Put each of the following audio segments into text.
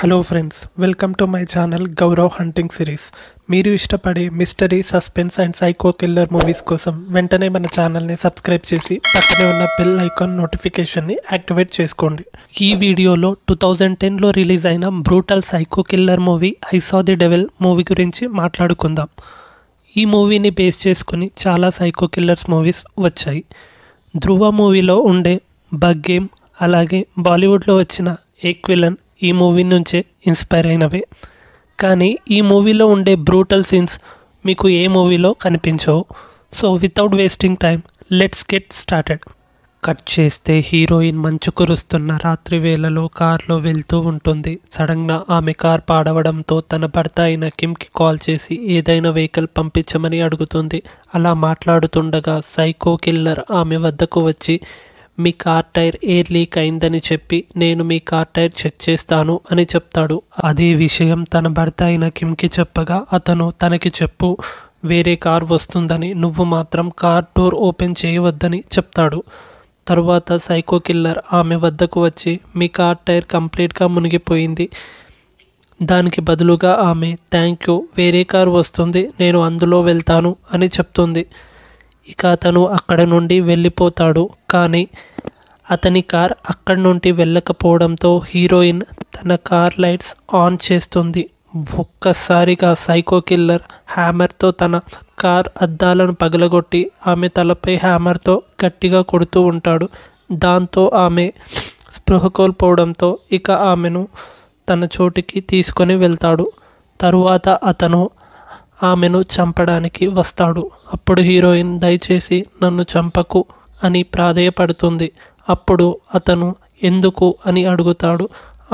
Hello friends, welcome to my channel Gaurav hunting series. మీరు ఇష్టపడే mystery, suspense and psycho killer movies కోసం వెంటనే మన ఛానల్ని సబ్స్క్రైబ్ చేసి పక్కనే ఉన్న బెల్ ఐకాన్ నోటిఫికేషన్ని యాక్టివేట్ చేసుకోండి. ఈ వీడియోలో 2010లో రిలీజ్ అయిన brutal psycho killer movie I saw the devil movie గురించి మాట్లాడుకుందాం. ఈ మూవీని బేస్ చేసుకుని చాలా సైకో కిల్లర్స్ మూవీస్ వచ్చాయి. ధృవ మూవీలో ఉండే బగ్ గేమ్, అలాగే బాలీవుడ్లో వచ్చిన ఏక్విలన్ ఈ మూవీ నుంచే ఇన్స్పైర్ అయినవి. కానీ ఈ మూవీలో ఉండే బ్రూటల్ సీన్స్ మీకు ఏ మూవీలో కనిపించవు. So without wasting time let's get started. Cut చేస్తే హీరోయిన్ మంచు కురుస్తున్న రాత్రి వేళలో కార్లో వెళ్తూ ఉంటుంది. సడన్గా ఆమె కార్ పాడవడంతో తన భర్త అయిన కిమ్కి కాల్ చేసి ఏదైనా వెహికల్ పంపించమని అడుగుతుంది. అలా మాట్లాడుతుండగా సైకో కిల్లర్ ఆమె వద్దకు వచ్చి, మీ కార్ టైర్ ఎయిర్ లీక్ అయిందని చెప్పి నేను మీ కార్ టైర్ చెక్ చేస్తాను అని చెప్తాడు. అదే విషయం తన భర్త అయిన కిమ్కి చెప్పగా అతను, తనకి చెప్పు, వేరే కార్ వస్తుందని, నువ్వు మాత్రం కార్ డోర్ ఓపెన్ చేయవద్దని చెప్తాడు. తర్వాత సైకో కిల్లర్ ఆమె వద్దకు వచ్చి, మీ కార్ టైర్ కంప్లీట్గా మునిగిపోయింది, దానికి బదులుగా ఆమె థ్యాంక్ యూ, వేరే కార్ వస్తుంది, నేను అందులో వెళ్తాను అని చెప్తుంది. ఇక అతను అక్కడ నుండి వెళ్ళిపోతాడు. కానీ అతని కార్ అక్కడి నుండి వెళ్ళకపోవడంతో హీరోయిన్ తన కార్ లైట్స్ ఆన్ చేస్తుంది. ఒక్కసారిగా సైకో కిల్లర్ హ్యామర్తో తన కార్ అద్దాలను పగలగొట్టి ఆమె తలపై హ్యామర్తో గట్టిగా కొడుతూ ఉంటాడు. దాంతో ఆమె స్పృహ కోల్పోవడంతో ఇక ఆమెను తన చోటికి తీసుకొని వెళ్తాడు. తరువాత అతను ఆమెను చంపడానికి వస్తాడు. అప్పుడు హీరోయిన్ దయచేసి నన్ను చంపకు అని ప్రాధేయపడుతుంది. అప్పుడు అతను ఎందుకు అని అడుగుతాడు.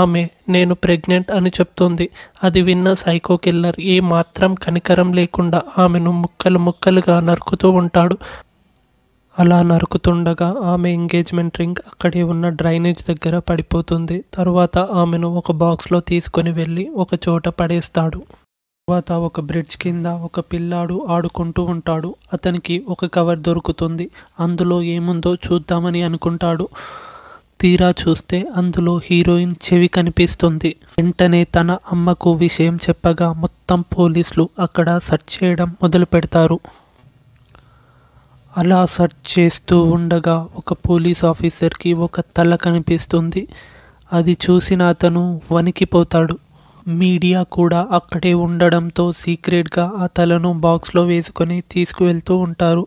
ఆమె నేను ప్రెగ్నెంట్ అని చెప్తుంది. అది విన్న సైకో కిల్లర్ ఏ మాత్రం కనికరం లేకుండా ఆమెను ముక్కలు ముక్కలుగా నరుకుతూ ఉంటాడు. అలా నరుకుతుండగా ఆమె ఎంగేజ్మెంట్ రింగ్ అక్కడే ఉన్న డ్రైనేజ్ దగ్గర పడిపోతుంది. తరువాత ఆమెను ఒక బాక్స్లో తీసుకొని వెళ్ళి ఒక చోట పడేస్తాడు. తర్వాత ఒక బ్రిడ్జ్ కింద ఒక పిల్లాడు ఆడుకుంటూ ఉంటాడు. అతనికి ఒక కవర్ దొరుకుతుంది. అందులో ఏముందో చూద్దామని అనుకుంటాడు. తీరా చూస్తే అందులో హీరోయిన్ చెవి కనిపిస్తుంది. వెంటనే తన అమ్మకు విషయం చెప్పగా మొత్తం పోలీసులు అక్కడ సెర్చ్ చేయడం మొదలు పెడతారు. అలా సెర్చ్ చేస్తూ ఉండగా ఒక పోలీస్ ఆఫీసర్కి ఒక తల కనిపిస్తుంది. అది చూసిన అతను వణికిపోతాడు. మీడియా కూడా అక్కడే ఉండడంతో సీక్రెట్గా ఆ తలను బాక్స్లో వేసుకొని తీసుకువెళ్తూ ఉంటారు.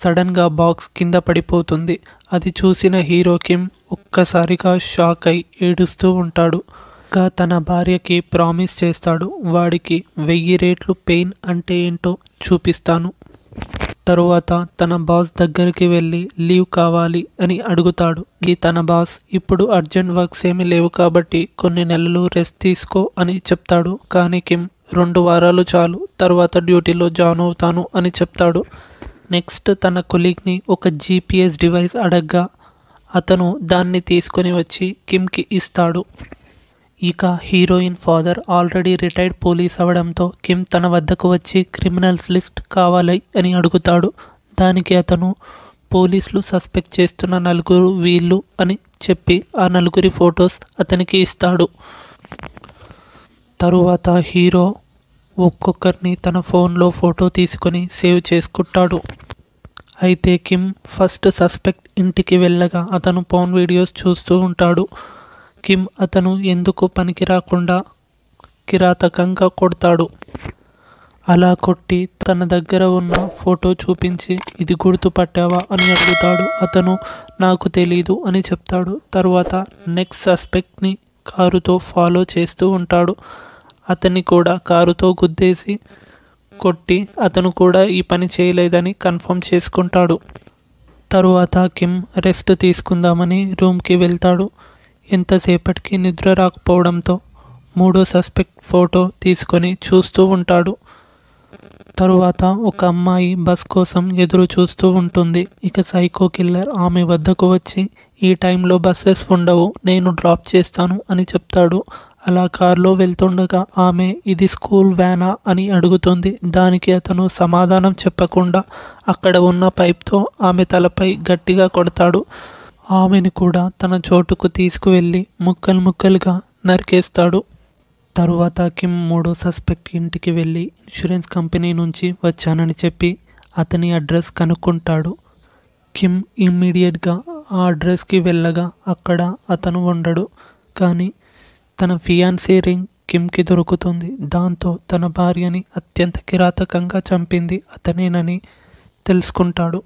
సడన్గా బాక్స్ కింద పడిపోతుంది. అది చూసిన హీరో కిమ్ ఒక్కసారిగా షాక్ అయి ఏడుస్తూ ఉంటాడు. ఇంకా తన భార్యకి ప్రామిస్ చేస్తాడు, వాడికి 1000 రెట్లు పెయిన్ అంటే ఏంటో చూపిస్తాను. తరువాత తన బాస్ దగ్గరికి వెళ్ళి లీవ్ కావాలి అని అడుగుతాడు. తన బాస్, ఇప్పుడు అర్జెంట్ వర్క్స్ ఏమీ లేవు కాబట్టి కొన్ని నెలలు రెస్ట్ తీసుకో అని చెప్తాడు. కానీ కిమ్, 2 వారాలు చాలు, తర్వాత డ్యూటీలో జాయిన్ అవుతాను అని చెప్తాడు. నెక్స్ట్ తన కొలీగ్ని ఒక GPS డివైస్ అడగ్గా అతను దాన్ని తీసుకుని వచ్చి కిమ్కి ఇస్తాడు. ఇక heroine father already retired police అవడంతో కిమ్ తన వద్దకు వచ్చి క్రిమినల్స్ లిస్ట్ కావాలి అని అడుగుతాడు. దానికి అతను పోలీసులు సస్పెక్ట్ చేస్తున్న 4 వీళ్ళు అని చెప్పి ఆ 4 ఫొటోస్ అతనికి ఇస్తాడు. తరువాత హీరో ఒక్కొక్కరిని తన ఫోన్లో ఫోటో తీసుకొని సేవ్ చేసుకుంటాడు. అయితే కిమ్ ఫస్ట్ సస్పెక్ట్ ఇంటికి వెళ్ళగా అతను ఫోన్ వీడియోస్ చూస్తూ ఉంటాడు. కిమ్ అతను ఎందుకు పనికి రాకుండా కిరాతకంగా కొడతాడు. అలా కొట్టి తన దగ్గర ఉన్న ఫోటో చూపించి, ఇది గుర్తుపట్టావా అని అడుగుతాడు. అతను నాకు తెలీదు అని చెప్తాడు. తర్వాత నెక్స్ట్ సస్పెక్ట్ని కారుతో ఫాలో చేస్తూ ఉంటాడు. అతన్ని కూడా కారుతో గుద్దేసి కొట్టి అతను కూడా ఈ పని చేయలేదని కన్ఫర్మ్ చేసుకుంటాడు. తరువాత కిమ్ రెస్ట్ తీసుకుందామని రూమ్కి వెళ్తాడు. ఎంతసేపటికి నిద్ర రాకపోవడంతో 3వ సస్పెక్ట్ ఫోటో తీసుకొని చూస్తూ ఉంటాడు. తరువాత ఒక అమ్మాయి బస్ కోసం ఎదురు చూస్తూ ఉంటుంది. ఇక సైకో కిల్లర్ ఆమె వద్దకు వచ్చి, ఈ టైంలో బస్సెస్ ఉండవు, నేను డ్రాప్ చేస్తాను అని చెప్తాడు. అలా కారులో వెళ్తుండగా ఆమె, ఇది స్కూల్ వ్యానా అని అడుగుతుంది. దానికి అతను సమాధానం చెప్పకుండా అక్కడ ఉన్న పైప్తో ఆమె తలపై గట్టిగా కొడతాడు. ఆమెను కూడా తన చోటుకు తీసుకువెళ్ళి ముక్కలు ముక్కలుగా నరికేస్తాడు. తరువాత కిమ్ మూడో సస్పెక్ట్ ఇంటికి వెళ్ళి ఇన్సూరెన్స్ కంపెనీ నుంచి వచ్చానని చెప్పి అతని అడ్రస్ కనుక్కుంటాడు. కిమ్ ఇమ్మీడియట్గా ఆ అడ్రస్కి వెళ్ళగా అక్కడ అతను ఉండడు. కానీ తన ఫియాన్సీ రింగ్ కిమ్కి దొరుకుతుంది. దాంతో తన భార్యని అత్యంత కిరాతకంగా చంపింది అతనేనని తెలుసుకుంటాడు.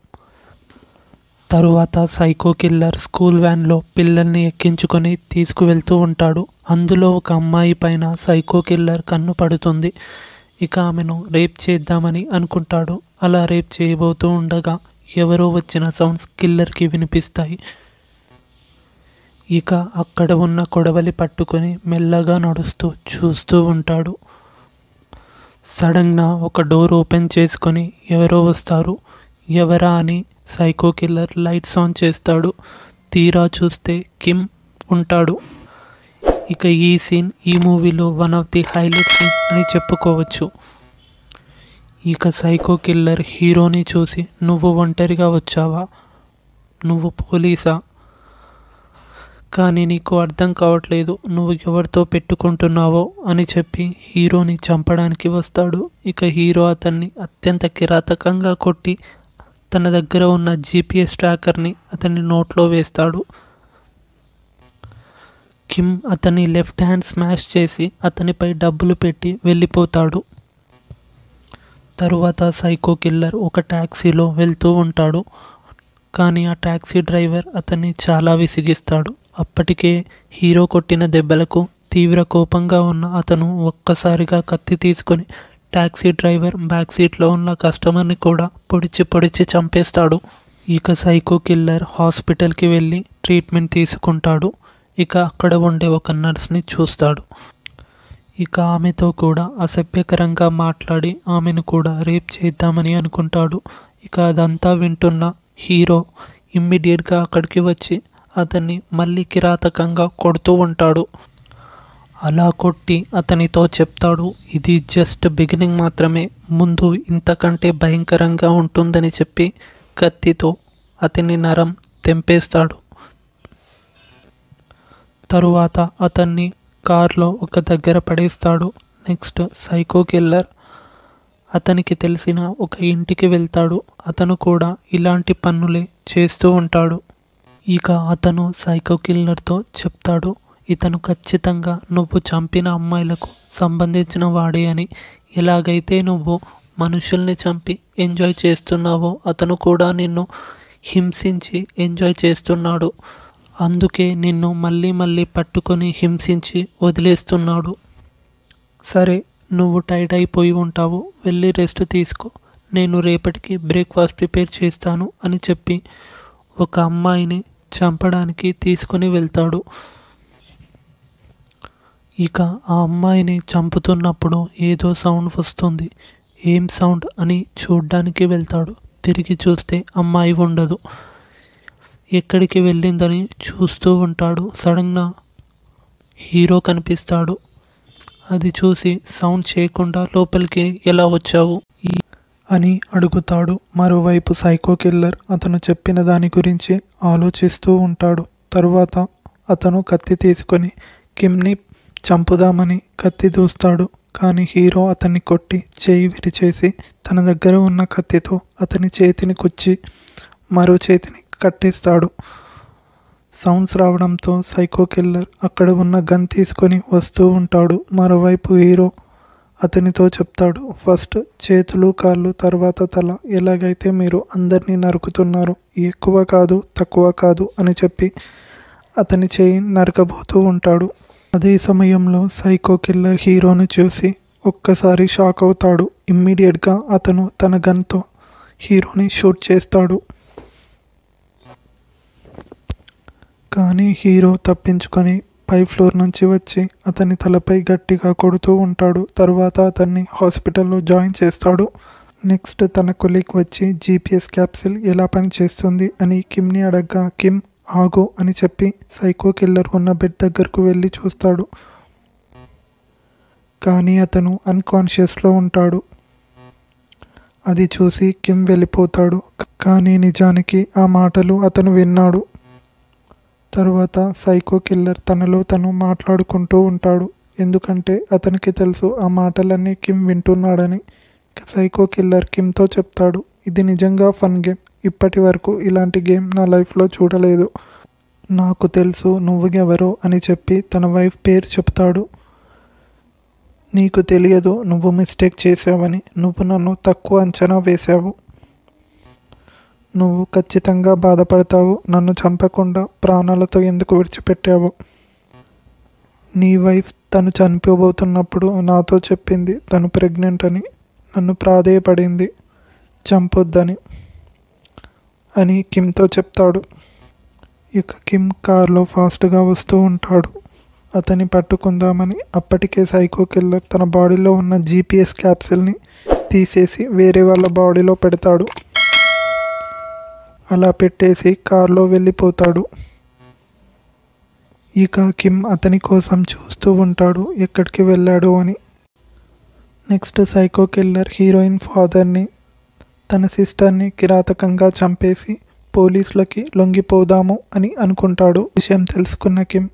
తరువాత సైకో కిల్లర్ స్కూల్ వ్యాన్లో పిల్లల్ని ఎక్కించుకొని తీసుకువెళ్తూ ఉంటాడు. అందులో ఒక అమ్మాయి పైన సైకో కిల్లర్ కన్ను పడుతుంది. ఇక ఆమెను రేప్ చేద్దామని అనుకుంటాడు. అలా రేప్ చేయబోతూ ఉండగా ఎవరో వచ్చిన సౌండ్స్ కిల్లర్కి వినిపిస్తాయి. ఇక అక్కడ ఉన్న కొడవలి పట్టుకొని మెల్లగా నడుస్తూ చూస్తూ ఉంటాడు. సడన్గా ఒక డోర్ ఓపెన్ చేసుకొని ఎవరో వస్తారు. ఎవరా అని సైకో కిల్లర్ లైట్స్ ఆన్ చేస్తాడు. తీరా చూస్తే కిమ్ ఉంటాడు. ఇక ఈ సీన్ ఈ మూవీలో వన్ ఆఫ్ ది హైలైట్స్ అని చెప్పుకోవచ్చు. ఇక సైకో కిల్లర్ హీరోని చూసి నువ్వు ఒంటరిగా వచ్చావా, నువ్వు పోలీసా, కానీ నీకు అర్థం కావట్లేదు, నువ్వు ఎవరితో పెట్టుకుంటున్నావో అని చెప్పి హీరోని చంపడానికి వస్తాడు. ఇక హీరో అతన్ని అత్యంత కిరాతకంగా కొట్టి తన దగ్గర ఉన్న GPS ట్రాకర్ని అతని నోట్లో వేస్తాడు. కిమ్ అతని లెఫ్ట్ హ్యాండ్ స్మాష్ చేసి అతనిపై డబ్బులు పెట్టి వెళ్ళిపోతాడు. తరువాత సైకో కిల్లర్ ఒక ట్యాక్సీలో వెళ్తూ ఉంటాడు. కానీ ఆ ట్యాక్సీ డ్రైవర్ అతన్ని చాలా విసిగిస్తాడు. అప్పటికే హీరో కొట్టిన దెబ్బలకు తీవ్ర కోపంగా ఉన్న అతను ఒక్కసారిగా కత్తి తీసుకొని ట్యాక్సీ డ్రైవర్ బ్యాక్ సీట్లో ఉన్న కస్టమర్ని కూడా పొడిచి చంపేస్తాడు. ఇక సైకో కిల్లర్ హాస్పిటల్కి వెళ్ళి ట్రీట్మెంట్ తీసుకుంటాడు. ఇక అక్కడ ఉండే ఒక నర్స్ని చూస్తాడు. ఇక ఆమెతో కూడా అసభ్యకరంగా మాట్లాడి ఆమెను కూడా రేప్ చేద్దామని అనుకుంటాడు. ఇక అదంతా వింటున్న హీరో ఇమ్మీడియట్గా అక్కడికి వచ్చి అతన్ని మళ్ళీ కిరాతకంగా కొడుతూ ఉంటాడు. అలా కొట్టి అతనితో చెప్తాడు, ఇది జస్ట్ బిగినింగ్ మాత్రమే, ముందు ఇంతకంటే భయంకరంగా ఉంటుందని చెప్పి కత్తితో అతని నరం తెంపేస్తాడు. తరువాత అతన్ని కారులో ఒక దగ్గర పడేస్తాడు. నెక్స్ట్ సైకో కిల్లర్ అతనికి తెలిసిన ఒక ఇంటికి వెళ్తాడు. అతను కూడా ఇలాంటి పనులే చేస్తూ ఉంటాడు. ఇక అతను సైకో కిల్లర్తో చెప్తాడు, ఇతను ఖచ్చితంగా నువ్వు చంపిన అమ్మాయిలకు సంబంధించిన వాడే అని. ఎలాగైతే నువ్వు మనుషుల్ని చంపి ఎంజాయ్ చేస్తున్నావో అతను కూడా నిన్ను హింసించి ఎంజాయ్ చేస్తున్నాడు. అందుకే నిన్ను మళ్ళీ మళ్ళీ పట్టుకొని హింసించి వదిలేస్తున్నాడు. సరే, నువ్వు టైట్ అయిపోయి ఉంటావు, వెళ్ళి రెస్ట్ తీసుకో, నేను రేపటికి బ్రేక్ఫాస్ట్ ప్రిపేర్ చేస్తాను అని చెప్పి ఒక అమ్మాయిని చంపడానికి తీసుకొని వెళ్తాడు. ఇక ఆ అమ్మాయిని చంపుతున్నప్పుడు ఏదో సౌండ్ వస్తుంది. ఏం సౌండ్ అని చూడ్డానికి వెళ్తాడు. తిరిగి చూస్తే అమ్మాయి ఉండదు. ఎక్కడికి వెళ్ళిందని చూస్తూ ఉంటాడు. సడన్గా హీరో కనిపిస్తాడు. అది చూసి సౌండ్ చేయకుండా లోపలికి ఎలా వచ్చావు అని అడుగుతాడు. మరోవైపు సైకో కిల్లర్ అతను చెప్పిన దాని గురించి ఆలోచిస్తూ ఉంటాడు. తరువాత అతను కత్తి తీసుకొని కిమ్ని చంపుదామని కత్తి దూస్తాడు. కానీ హీరో అతన్ని కొట్టి చేయి విరిచేసి తన దగ్గర ఉన్న కత్తితో అతని చేతిని కుచ్చి మరో చేతిని కట్టేస్తాడు. సౌండ్స్ రావడంతో సైకో కిల్లర్ అక్కడ ఉన్న గన్ తీసుకొని వస్తూ ఉంటాడు. మరోవైపు హీరో అతనితో చెప్తాడు, ఫస్ట్ చేతులు కాళ్ళు, తర్వాత తల, ఎలాగైతే మీరు అందరినీ నరుకుతున్నారు, ఎక్కువ కాదు తక్కువ కాదు అని చెప్పి అతని చేయి నరకబోతూ ఉంటాడు. అదే సమయంలో సైకో కిల్లర్ హీరోను చూసి ఒక్కసారి షాక్ అవుతాడు. ఇమ్మీడియట్గా అతను తన గన్తో హీరోని షూట్ చేస్తాడు. కానీ హీరో తప్పించుకొని పై ఫ్లోర్ నుంచి వచ్చి అతని తలపై గట్టిగా కొడుతూ ఉంటాడు. తర్వాత అతన్ని హాస్పిటల్లో జాయిన్ చేస్తాడు. నెక్స్ట్ తన కొలీగ్ వచ్చి GPS క్యాప్సిల్ ఎలా పనిచేస్తుంది అని కిమ్ని అడగ్గా కిమ్ ఆగు అని చెప్పి సైకో కిల్లర్ ఉన్న బెడ్ దగ్గరకు వెళ్ళి చూస్తాడు. కానీ అతను అన్కాన్షియస్లో ఉంటాడు. అది చూసి కిమ్ వెళ్ళిపోతాడు. కానీ నిజానికి ఆ మాటలు అతను విన్నాడు. తరువాత సైకో కిల్లర్ తనలో తను మాట్లాడుకుంటూ ఉంటాడు. ఎందుకంటే అతనికి తెలుసు ఆ మాటలన్నీ కిమ్ వింటున్నాడని. సైకో కిల్లర్ కిమ్తో చెప్తాడు, ఇది నిజంగా ఫన్ గేమ్, ఇప్పటి వరకు ఇలాంటి గేమ్ నా లైఫ్లో చూడలేదు, నాకు తెలుసు నువ్వుగెవరో అని చెప్పి తన వైఫ్ పేరు చెప్తాడు. నీకు తెలియదు నువ్వు మిస్టేక్ చేసావని, నువ్వు నన్ను తక్కువ అంచనా వేశావు, నువ్వు ఖచ్చితంగా బాధపడతావు, నన్ను చంపకుండా ప్రాణాలతో ఎందుకు విడిచిపెట్టావు. నీ వైఫ్ తను చనిపోబోతున్నప్పుడు నాతో చెప్పింది తను ప్రెగ్నెంట్ అని, నన్ను ప్రాధేయపడింది చంపొద్దని అని కిమ్తో చెప్తాడు. ఇక కిమ్ కారులో ఫాస్ట్గా వస్తూ ఉంటాడు అతన్ని పట్టుకుందామని. అప్పటికే సైకో కిల్లర్ తన బాడీలో ఉన్న GPS క్యాప్సిల్ని తీసేసి వేరే వాళ్ళ బాడీలో పెడతాడు. అలా పెట్టేసి కారులో వెళ్ళిపోతాడు. ఇక కిమ్ అతని కోసం చూస్తూ ఉంటాడు ఎక్కడికి వెళ్ళాడు అని. నెక్స్ట్ సైకో కిల్లర్ హీరోయిన్ ఫాదర్ని తన సిస్టర్ని కిరాతకంగా చంపేసి పోలీసులకి లొంగిపోదాము అని అనుకుంటాడు. విషయం తెలుసుకున్న కిమ్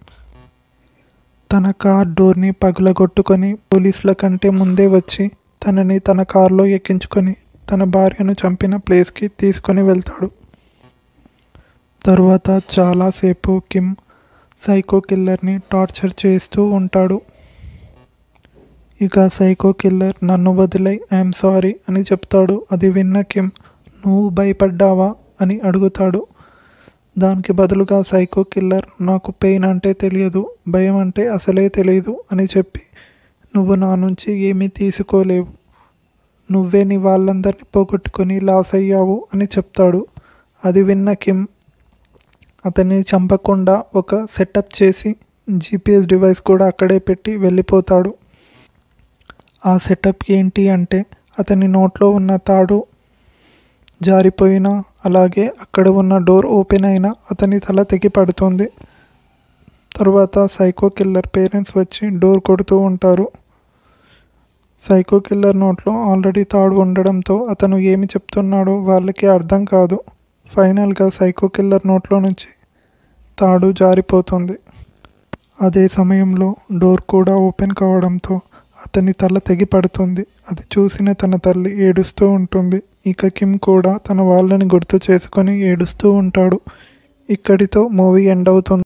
తన కార్ డోర్ని పగులగొట్టుకొని పోలీసుల కంటే ముందే వచ్చి తనని తన కారులో ఎక్కించుకొని తన భార్యను చంపిన ప్లేస్కి తీసుకొని వెళ్తాడు. తర్వాత చాలాసేపు కిమ్ సైకో కిల్లర్ని టార్చర్ చేస్తూ ఉంటాడు. ఇక సైకో కిల్లర్ నన్ను వదిలై ఐఎమ్ సారీ అని చెప్తాడు. అది విన్న కిమ్ నువ్వు భయపడ్డావా అని అడుగుతాడు. దానికి బదులుగా సైకో కిల్లర్ నాకు పెయిన్ అంటే తెలియదు, భయం అంటే అసలే తెలియదు అని చెప్పి నువ్వు నా నుంచి ఏమీ తీసుకోలేవు, నువ్వే నీ వాళ్ళందరినీ పోగొట్టుకొని లాస్ అయ్యావు అని చెప్తాడు. అది విన్న కిమ్ అతన్ని చంపకుండా ఒక సెటప్ చేసి GPS డివైస్ కూడా అక్కడే పెట్టి వెళ్ళిపోతాడు. ఆ సెటప్ ఏంటి అంటే అతని నోట్లో ఉన్న తాడు జారిపోయినా అలాగే అక్కడ ఉన్న డోర్ ఓపెన్ అయినా అతని తల తెగిపడుతుంది. తర్వాత సైకో కిల్లర్ పేరెంట్స్ వచ్చి డోర్ కొడుతూ ఉంటారు. సైకో కిల్లర్ నోట్లో ఆల్రెడీ తాడు ఉండడంతో అతను ఏమి చెప్తున్నాడో వాళ్ళకి అర్థం కాదు. ఫైనల్గా సైకో కిల్లర్ నోట్లో నుంచి తాడు జారిపోతుంది. అదే సమయంలో డోర్ కూడా ఓపెన్ కావడంతో అతని తల తెగిపడుతుంది. అది చూసిన తన తల్లి ఏడుస్తూ ఉంటుంది. ఇక కిమ్ కూడా తన వాళ్ళని గుర్తు చేసుకొని ఏడుస్తూ ఉంటాడు. ఇక్కడితో మూవీ ఎండ్ అవుతుంది.